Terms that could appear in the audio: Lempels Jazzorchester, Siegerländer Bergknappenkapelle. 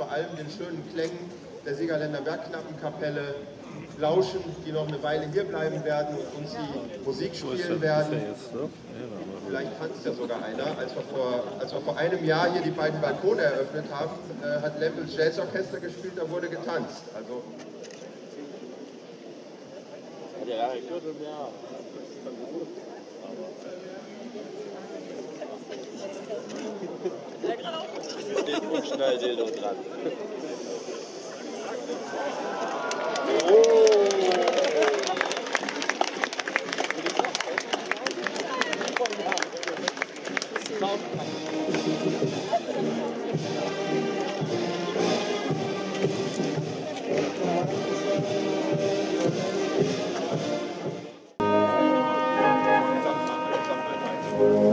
vor allem den schönen Klängen der Siegerländer Bergknappenkapelle lauschen, die noch eine Weile hier bleiben werden und uns die Musik spielen werden. Vielleicht fand es ja sogar einer, als wir vor einem Jahr hier die beiden Balkone eröffnet haben, hat Lempels Jazzorchester gespielt, da wurde getanzt. Also ja, ich würde ja. Mit dem Umschnalldildo dran. Oh.